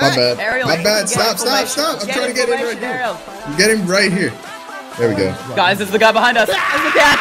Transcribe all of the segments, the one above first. My bad. Ariel, my bad. Stop. I'm trying to get in right now. I'm getting right here. There we go. Guys, there's the guy behind us. There's the cat.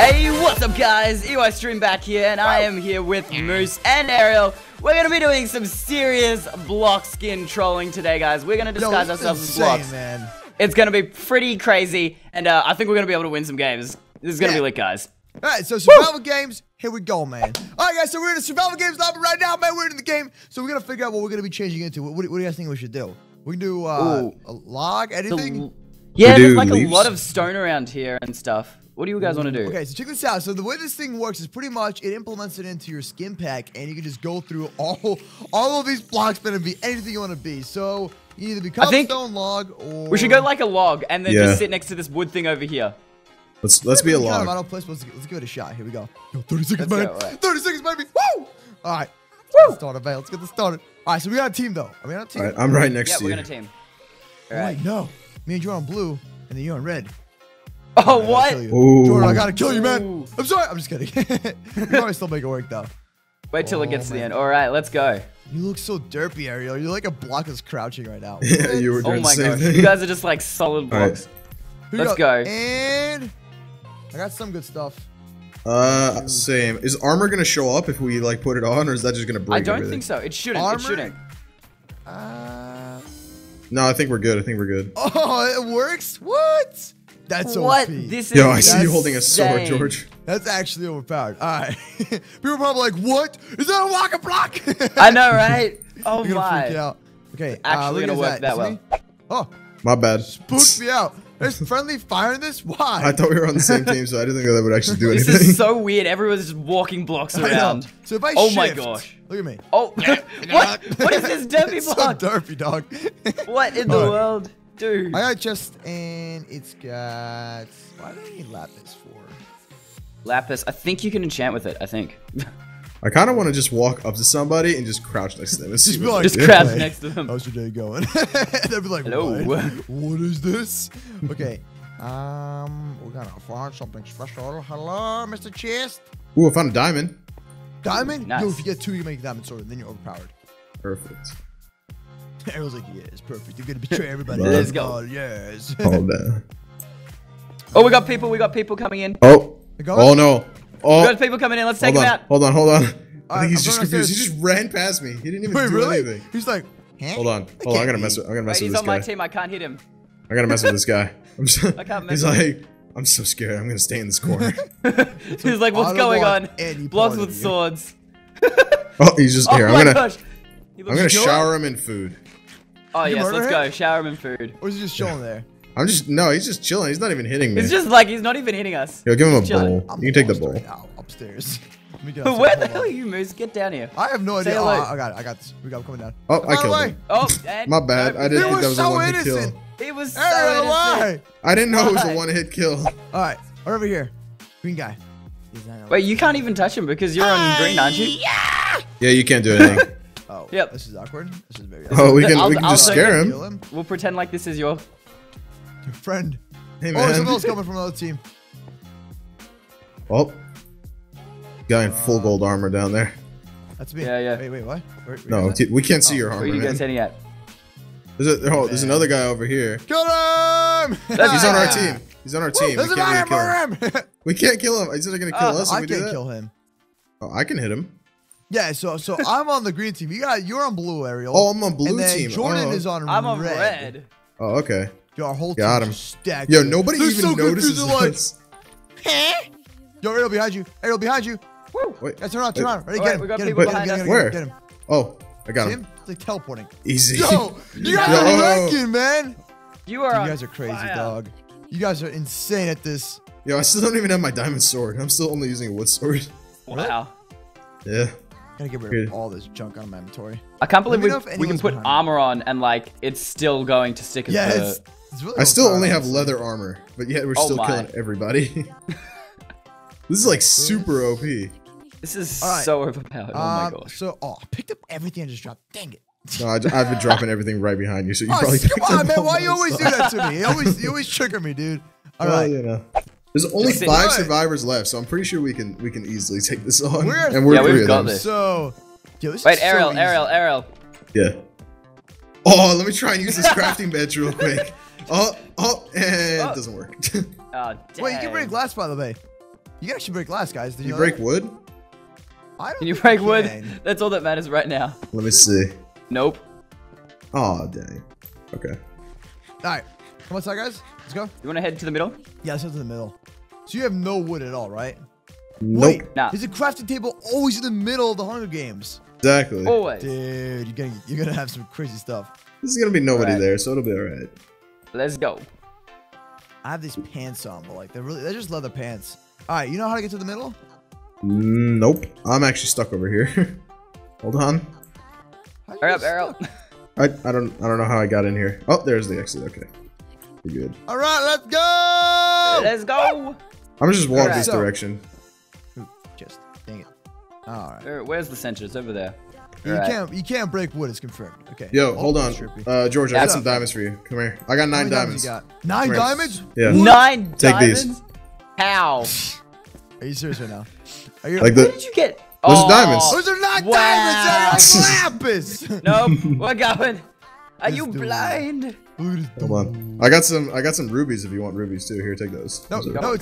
Hey, what's up, guys? EYstream back here, and I am here with Moose and Ariel. We're going to be doing some serious block skin trolling today, guys. We're going to disguise ourselves as blocks. Man. It's going to be pretty crazy, and I think we're going to be able to win some games. This is going to be lit, guys. Alright, so survival games, here we go, man. Alright, guys, so we're in a survival games lobby right now, man. We're in the game, so we're gonna figure out what we're gonna be changing into. What do you guys think we should do? We can do a log, anything? Yeah, there's like a lot of stone around here and stuff. What do you guys want to do? Okay, so check this out. So the way this thing works is pretty much it implements it into your skin pack, and you can just go through all of these blocks, but it'll be anything you want to be. So you either become a stone log, or we should go like a log, and then just sit next to this wood thing over here. Let's be a log. Let's give it a shot. Here we go. Yo, 30 seconds, baby. 30 seconds, baby. Woo! All right. Woo! Started, man. Let's get this started. All right, so we got a team, though. Are we on a team? All right, I'm right next to you. Yeah, we're going to team. All right. Wait, no. Me and you're on blue, and then you're on red. Oh, right, what? Jordan, I got to kill you, man. I'm sorry. I'm just kidding. We probably still make it work, though. Wait till it gets to the end. All right, let's go. You look so derpy, Ariel. You're like a block that's crouching right now. Yeah, you were doing the same thing. You guys are just like solid blocks. Right. Let's go. And I got some good stuff. Same. Is armor gonna show up if we like put it on, or is that just gonna break everything? I don't think so. It shouldn't. Armor? It shouldn't. No, I think we're good. I think we're good. Oh, it works. What? That's OP. This is. Yo, I see you holding a sword, George. That's actually overpowered. All right. People are probably like, "What? Is that a walker block?" I know, right? Oh my. You're gonna freak out. Okay. It's actually gonna work that well. Oh. My bad. Spooked me out. There's friendly fire in this? Why? I thought we were on the same team, so I didn't think that would actually do anything. This is so weird. Everyone's just walking blocks around. So if I shift, my gosh. Look at me. Oh, what? What is this derpy block? So derpy, dog. What in the world? Dude. I got chest, and it's got... Why do I need lapis for? Lapis. I think you can enchant with it, I think. I kind of want to just walk up to somebody and just crouch next to them. Just crouch next to them. How's your day going? They'll be like, hello. What is this? Okay. We're going to find something special. Hello, Mr. Chest. Ooh, I found a diamond. Diamond? Nice. Yo, if you get two, you make a diamond sword, and then you're overpowered. Perfect. Everyone's like, yeah, it's perfect. You're going to betray everybody. Let's go. Oh, yes. Oh, we got people. We got people coming in. Oh. Oh, no. Oh, there's people coming in. Let's take him out. Hold on. I think he's just confused. He just ran past me. He didn't even do anything. He's like, huh? Hold on. I'm gonna mess with this guy. He's on my team. I can't hit him. I gotta mess with this guy. I can't mess with him. He's like, I'm so scared. I'm gonna stay in this corner. He's like, what's going on? Blocks with swords. Oh, he's just here. I'm gonna shower him in food. Oh yes, let's go. Shower him in food. Or is he just chilling there? No, he's just chilling. He's not even hitting me. It's just like, he's not even hitting us. Yo, give him a bowl. You can take the bowl. Upstairs. Where the hell are you, Moose? Get down here. I have no idea. Oh, I got this. I'm coming down. Oh, I killed him. Oh, my bad. I didn't think that was a one-hit kill. It was so innocent. I didn't know it was a one-hit kill. All right, we're over here. Green guy. Wait, you can't even touch him because you're on green, aren't you? Yeah, you can't do anything. Oh, yep. This is awkward. This is very awkward. Oh, we can just scare him. We'll pretend like this is your friend. Hey, man. Oh, someone else coming from another team. Oh. Guy in full gold armor down there. That's me. Yeah. Wait, what? No, we can't see your armor, man. Where are you guys heading at? There's another guy over here. Kill him! He's on our team. There's an iron worm! We can't kill him. Is it going to kill us if we do that? I can't kill him. Oh, I can hit him. Yeah, so I'm on the green team. You're on blue, Ariel. Oh, I'm on blue team. Jordan is on red. I'm on red. Oh, okay. Yo, our whole team is stacked. Yo, nobody even notices us. Yo, Ariel behind you. Woo. Wait. Yeah, turn on. Ready, get him. We got people behind us. Where? Get him. Oh, I got him. It's like teleporting. Easy. Yo, you guys are ranking, man. You guys are crazy, dog. You guys are insane at this. Yo, I still don't even have my diamond sword. I'm still only using a wood sword. Wow. Yeah. Gotta get rid of all this junk on my inventory. I can't believe we can put armor on and like it's still going to stick as dirt. Really I still only have leather armor, but yet we're still killing everybody. This is like super OP. This is so overpowered. Oh my gosh. I picked up everything I just dropped. Dang it. No, I've been dropping everything right behind you, so you probably picked up. Come on, man. Why you always do that to me? You always trigger me, dude. All right. You know. There's only five survivors left, so I'm pretty sure we can easily take this on. We've got them. So, yo, this Ariel. Yeah. Oh, let me try and use this crafting bench real quick. It doesn't work. Oh, dang. Wait, you can break glass, by the way. You can actually break glass, guys. Did you break wood? Can you break wood? That's all that matters right now. Let me see. Nope. Oh, dang. Okay. All right. Come on, guys. Let's go. You want to head to the middle? Yeah, let's head to the middle. So you have no wood at all, right? Nope. Wait, nah. Is a crafting table always in the middle of the Hunger Games? Exactly. Always. Dude, you're gonna have some crazy stuff. This is gonna be nobody there, so it'll be all right. Let's go. I have these pants on, but like they're just leather pants. All right, you know how to get to the middle? Nope. I'm actually stuck over here. Hold on. Hurry up, Ariel. I don't know how I got in here. Oh, there's the exit. Okay. We're good. All right, let's go. Let's go. I'm just walking this direction. Dang it. All right. Where's the center? It's over there. You can't break wood. It's confirmed. Okay. Yo, hold on. George, I got some diamonds for you. Come here. I got 9 diamonds. You got 9 diamonds? Yeah. 9 diamonds? Take these. How? Are you serious right now? Where did you get? Those are diamonds. Those are not diamonds. They're like lapis. Nope. We're going. Are you blind? Come on. I got some rubies if you want rubies too. Here, take those. No, it's not. Go.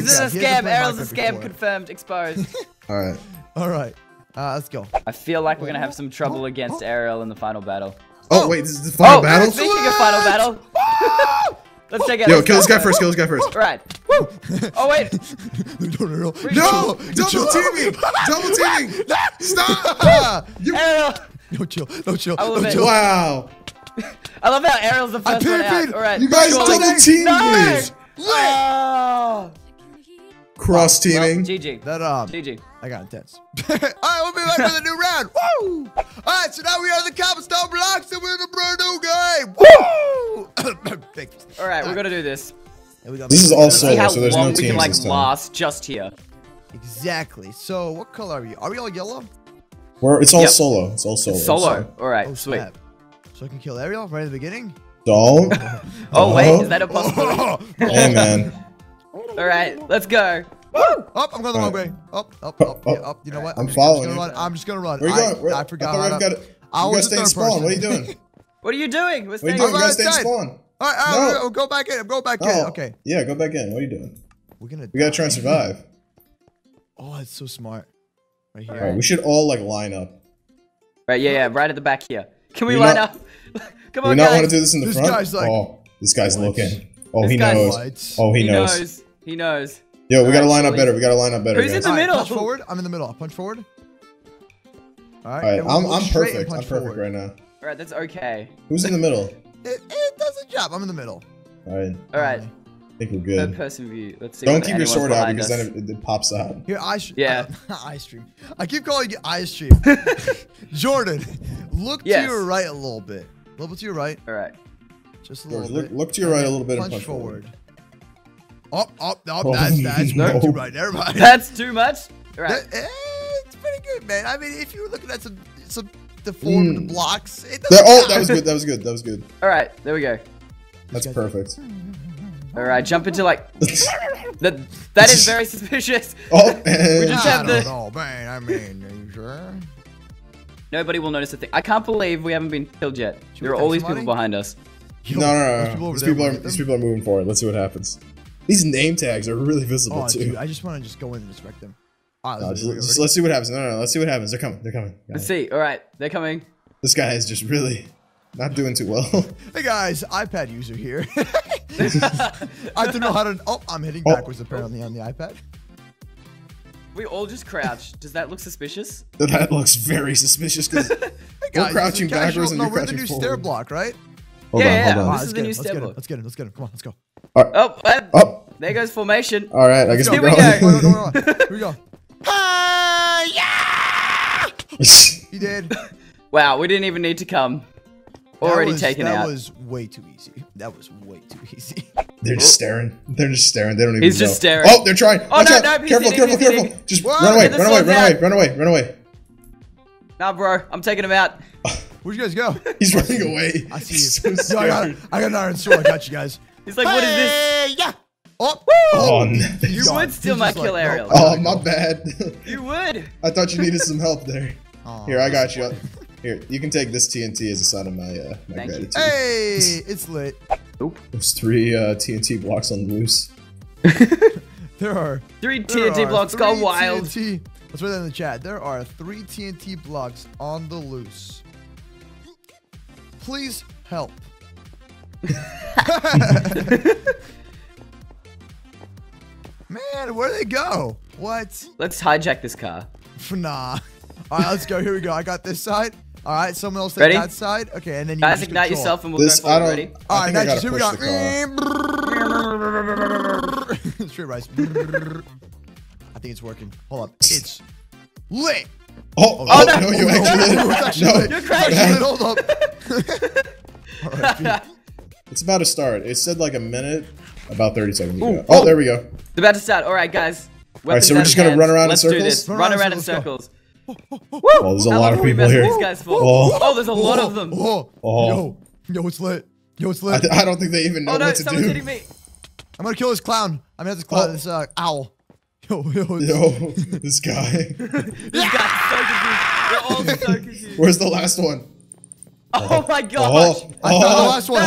This is a scam. Errol's a scam. Confirmed. Exposed. All right. All right. Let's go. I feel like we're gonna have some trouble against Ariel in the final battle. Oh wait, this is the final battle. Speaking of final battle. Let's take it. Yo, kill this guy first. Right. Woo. Oh wait. No! Double teaming! Double teaming! Stop! Ariel. No chill. No chill. No chill. Wow. I love how Ariel's the first one out. All right. You guys double teamed me. No! Cross teaming. Well, GG. GG. I got intense. All right, we'll be back for the new round. Woo! All right, so now we are the cobblestone blocks, and we're in a brand new game. Woo! All right, we're gonna do this. This is all solo, so there's no teams. We can like last just here. Exactly. So, what color are we? Are we all yellow? It's all solo. It's all solo. It's solo. All right. Oh, sweet. So I can kill Ariel right at the beginning. Don't. Oh wait, is that a possibility? Hey man. All right, let's go. Woo! Up! I'm going the wrong way. Up. Yeah, up. You know what? I'm following you. I'm just gonna run. Where you going? I forgot. I was staying spawn. What are you doing? What are you doing? We're staying spawn. All right, all right. Go back in. Go back in. Okay. Yeah, go back in. What are you doing? We gotta try and survive. Oh, that's so smart. Right here. All right, we should all like line up. Right. Yeah. Right at the back here. Can we line up? Come on, guys. We not want to do this in the front. This guy's like. Oh, this guy's looking. Oh, he knows. Oh, he knows. He knows. Yo, we gotta line up better. We gotta line up better. Who's in the middle? Punch forward. I'm in the middle. I'll punch forward. All right. I'm perfect. I'm perfect right now. All right, that's okay. Who's in the middle? It does a job. I'm in the middle. All right. All right. I think we're good. Third person view. Let's see. Don't keep your sword out because then it pops out. Here, EYstream. I keep calling you EYstream. Jordan, look to your right a little bit. A little to your right. All right. Just a little bit. Look to your right a little bit and punch forward. That's too right. Never mind. That's too much. Right. It's pretty good, man. I mean, if you were looking at some deformed blocks, it doesn't. That was good. That was good. All right, there we go. That's perfect. All right, jump into like that is very suspicious. We just have the. Oh man, I mean, are you sure? Nobody will notice a thing. I can't believe we haven't been killed yet. There are all these people behind us. No. These people are moving forward. Let's see what happens. These name tags are really visible too. Dude, I just want to go in and just wreck them. Right, let's see what happens. No, let's see what happens. They're coming. They're coming. Let's see. All right, they're coming. This guy is just really not doing too well. Hey guys, iPad user here. I don't know how to. Oh, I'm hitting backwards apparently on the iPad. We all just crouched. Does that look suspicious? That looks very suspicious because we're crouching backwards and you're crouching forward. No, we're the new stair block, right? Hold on. This is the new stair block. Let's get him. Come on, let's go. Right. There goes formation. All right, I guess we're going. Here we go. Yeah! He did. Wow, we didn't even need to come. Already taken out. That was way too easy. They're just staring. They don't even know. He's just staring. Oh, they're trying. Oh, no. Careful. Just run away. Nah, bro. I'm taking him out. Where'd you guys go? He's running away. I see you. I got an iron sword. I got you guys. He's like, what is this? Yeah. Oh! Oh no. You would steal my kill aerial. Oh, my bad. You would. I thought you needed some help there. Oh, here, I got you. Here, you can take this TNT as a sign of my my gratitude. Hey, it's lit. Oop. There's three TNT blocks on the loose. There are three TNT blocks gone wild. Let's write that in the chat. There are three TNT blocks on the loose. Please help. Man, where'd they go? What? Let's hijack this car. Nah. All right, let's go. Here we go. I got this side. All right, someone else take that side. Okay, and then you guys ignite yourself and we'll go forward. Ready? All right, now here we go. Straight rice. I think it's working. Hold up. It's lit. Oh, oh no. No, you actually. No, you're crashing. Hold up. All right, it's about to start. It said like a minute, about 30 seconds ago. Ooh, oh, there we go. It's about to start. All right, guys. All right, so we're just going to run around in circles? Let's do this. Run around in circles. Whoa, well, there's a lot of people here. Oh, there's a lot of them. Oh. Yo, it's lit. Yo, it's lit. I don't think they even know what to do. Hitting me. I'm gonna kill this clown. I'm gonna kill this owl. Yo, this guy. This guy's so confused. We're all so confused. Where's the last one? Oh my gosh. I found the last one.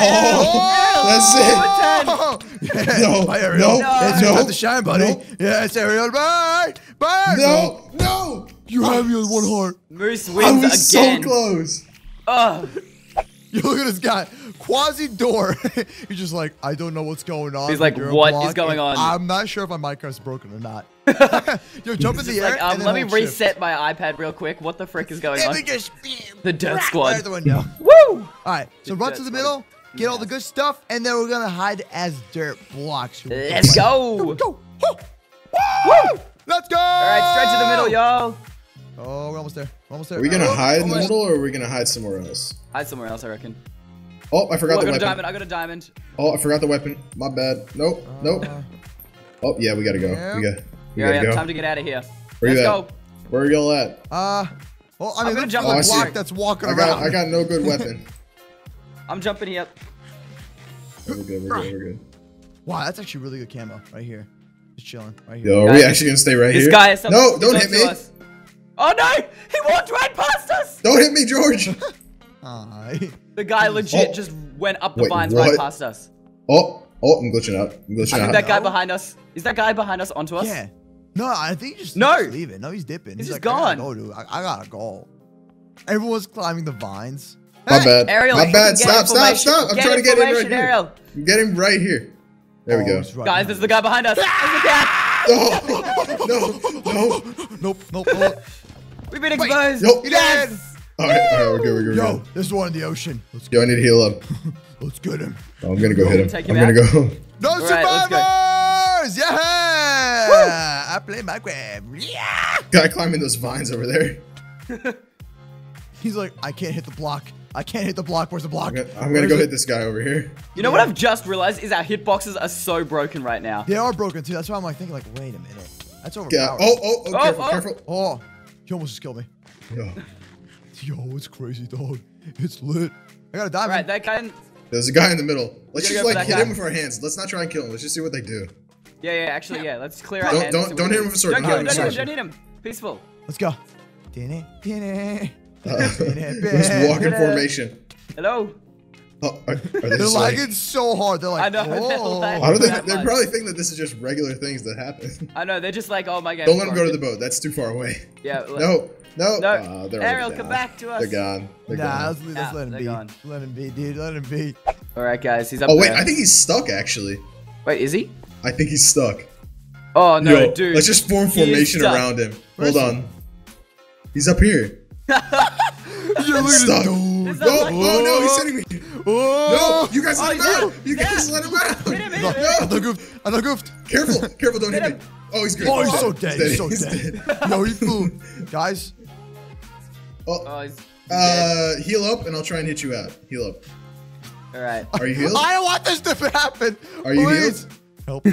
That's it. No, you got the shine, buddy. Yeah, it's Ariel. Bye. Bye. No. You have me on one heart. Moose wins again. So close. You look at this guy, Quasidor. He's just like, I don't know what's going on. He's like, what is going on? I'm not sure if my Minecraft's broken or not. Yo, jump in the air. Like, and let me reset my iPad real quick. What the frick is going on? The Dirt Squad. Woo! All right, so run to the middle, get all the good stuff, and then we're gonna hide as dirt blocks. Let's go. Woo! Let's go. All right, straight to the middle, y'all. Oh, we're almost there. We're almost there. Are we gonna hide in the middle, or are we gonna hide somewhere else? Hide somewhere else, I reckon. Oh, I forgot the weapon. I got a diamond. Oh, I forgot the weapon. My bad. Nope. Nope. Oh yeah, we gotta go. Yeah. We gotta go. Time to get out of here. Let's go. Where are y'all at? Well, I mean, that's a block that's walking around. I got no good weapon. I'm jumping here. Oh, we're good. We're good. Wow, that's actually really good camo right here. Just chilling right here. Yo, are we actually gonna stay right here? This guy is something. No, don't hit me. Oh no! He walked right past us! Don't hit me, George! The guy legit just went up the vines right past us. Oh, I'm glitching up. I think that guy behind us. Is that guy behind us onto us? Yeah. No, I think he's just leaving. No, he's dipping. He's just like, gone. I gotta go. Everyone's climbing the vines. My bad. Ariel, my bad. Stop. I'm trying to get in right here. I'm getting right here. There we go. Right guys, there's the guy behind us. Nope. We've been exposed. Nope. Yes. All right, we're good. Yo, there's one in the ocean. Let's go. I need to heal up. Let's get him. Oh, I'm gonna go hit him. I'm gonna go. No survivors! Yeah! Woo! I play Minecraft. Yeah! Guy climbing those vines over there. He's like, I can't hit the block. I can't hit the block. Where's the block? I'm gonna go hit this guy over here. You know what I've just realized is our hitboxes are so broken right now. They are broken too. That's why I'm like thinking like, wait a minute. That's overpowered. Yeah. Oh, careful. Oh, you almost just killed me. Yeah. Yo, it's crazy, dog. It's lit. I gotta dive. Right, that guy. There's a guy in the middle. Let's just like hit him with our hands. Let's not try and kill him. Let's just see what they do. Yeah. Actually, yeah. Let's clear our hands. Don't hit him with a sword. Don't hit him. Peaceful. Let's go. Dinner. Just walk in formation. Hello. Oh, they're lagging so hard. They're like, I know. Oh. They probably think that this is just regular things that happen. I know. They're just like, oh my god. Don't let them go to the boat. That's too far away. Yeah. No. Ariel, come back to us. They're gone. They're gone. Let's let him be. Gone. Let him be, dude. Let him be. All right, guys. He's up. Oh wait, I think he's stuck actually. Wait, is he? I think he's stuck. Oh no, dude. Let's just form formation around him. Hold on. He's up here. No, he's hitting me. No, you guys let him out. You guys let him out. I goofed. Careful, don't hit me. Oh, he's good. Oh, he's so dead. He's so dead. No, he flew. Guys. Oh, he's dead. Heal up, and I'll try and hit you out. Heal up. All right. Are you healed? I don't want this to happen. Are you healed? Help.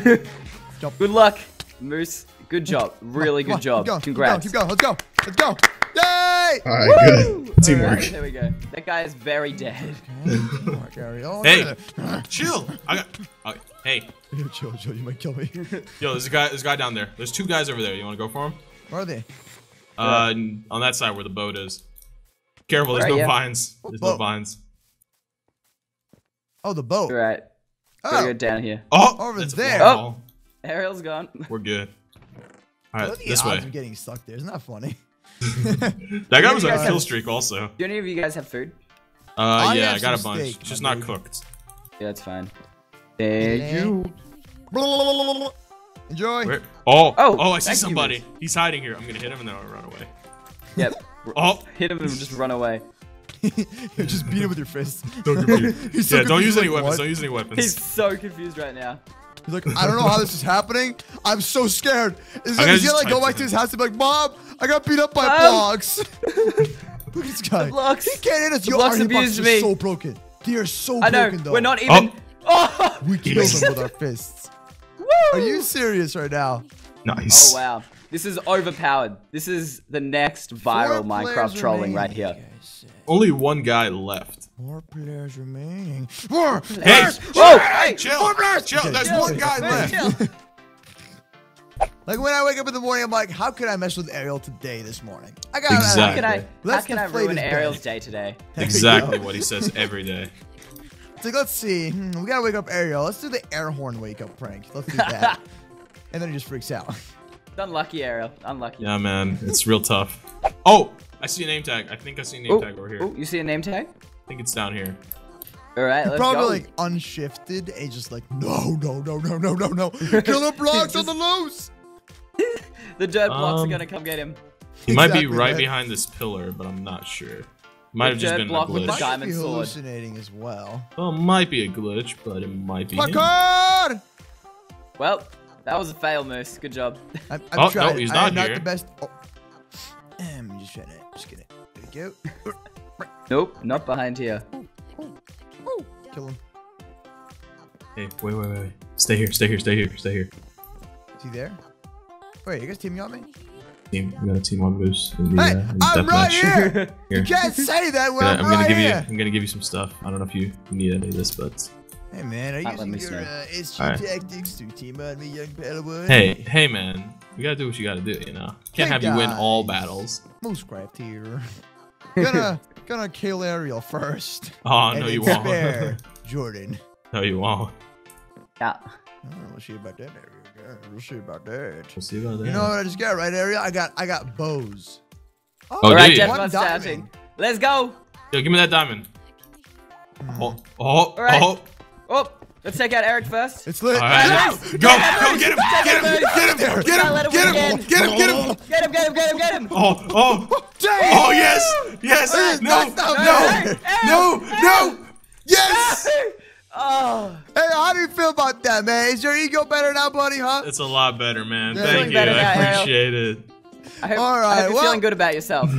Jump. Good luck, Moose. Good job. Really good job. Congrats. Keep going. Let's go. Yay! right. All right, woo! Good. Teamwork. All right, there we go. That guy is very dead. Teamwork, Ariel. Hey, chill. I got. Okay. Hey. Yo, chill. You might kill me. Yo, there's a guy. There's a guy down there. There's two guys over there. You want to go for him? Where are they? On that side where the boat is. Careful. There's no vines. There's no vines. Oh, the boat. All right. Oh. Go down here. Oh, over there. Oh, Ariel's gone. We're good. All right, this way. I'm getting stuck there. Isn't that funny? That guy was on a kill streak also. Do any of you guys have food? Yeah, I got a bunch. Steak, just not cooked. Yeah, that's fine. There you. Enjoy. Where? Oh, oh, I see somebody. He's hiding here. I'm going to hit him and then I'll run away. Yep. Oh. Hit him and just run away. Just beat him with your fist. Don't confuse. So yeah, don't use any weapons. What? Don't use any weapons. He's so confused right now. He's like, I don't know how this is happening. I'm so scared. Is he gonna like go back to his house and be like, Mom, I got beat up by blocks. Look at this guy. He can't hit us. Yo, our hitboxes are so broken. They are so broken though. We're not even. Oh. We killed him with our fists. Woo. Are you serious right now? Nice. Oh wow. This is overpowered. This is the next viral Minecraft trolling right here. Only one guy left. More players remaining. More players. Hey, whoa, hey, chill. More players. Chill. There's one guy left. Like when I wake up in the morning, I'm like, how could I mess with Ariel today this morning? I got how can I ruin Ariel's day today? Exactly what he says every day. It's like, let's see. We gotta wake up Ariel. Let's do the air horn wake up prank. Let's do that. And then he just freaks out. Unlucky, Ariel. Unlucky. Yeah, man. It's real tough. Oh. I see a name tag. I think I see a name tag over here. Oh, you see a name tag? I think it's down here. All right, let's go. Like unshifted and just like no. Killer blocks on the loose. The dirt blocks are gonna come get him. He might be right behind this pillar, but I'm not sure. Might have just been a glitch. With the diamond sword. Hallucinating as well. Well, it might be a glitch, but it might be. My God! Well, that was a fail, Moose. Good job. I've tried. No, he's not here. I'm not the best. Oh. I'm just trying to. Just kidding. There we go. Nope, not behind here. Oh. Kill him. Hey, wait. Stay here. Is he there? Wait, you guys teaming on me? We got a team on Moose. Hey, I'm right here. You can't say that when I'm right here. I'm gonna give you some stuff. I don't know if you need any of this, but. Hey man, are you using your SG tactics to team on me, young Padawan? Hey man, you gotta do what you gotta do, you know. Can't have you win all battles. MooseCraft here. Gonna kill Ariel first. Oh no, you won't. Jordan. No, you won't. Yeah. Oh, we'll see about that, Ariel. We'll see about that. We'll see about that. You know what I just got, right, Ariel? I got bows. Oh, all right, diamond. Let's go. Yo, give me that diamond. Oh. Oh, let's take out Eric first. It's lit. Right. Go, get him, get him. Oh, yes, no, yes. Oh. Hey, how do you feel about that, man? Is your ego better now, buddy, huh? It's a lot better, man. Thank you, I appreciate it. All right, I hope you're feeling good about yourself.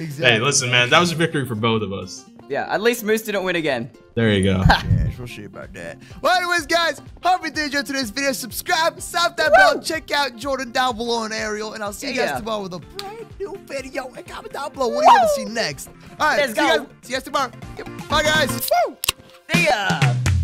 Exactly. Hey, listen, man, that was a victory for both of us. Yeah, at least Moose didn't win again. There you go. Yes, we'll see about that. Well, anyways, guys, hope you did enjoy today's video. Subscribe, slap that bell, check out Jordan down below and Ariel, and I'll see you guys tomorrow with a brand new video. And comment down below what do you want to see next. All right, let's go. See you guys tomorrow. Bye, guys. Woo. See ya.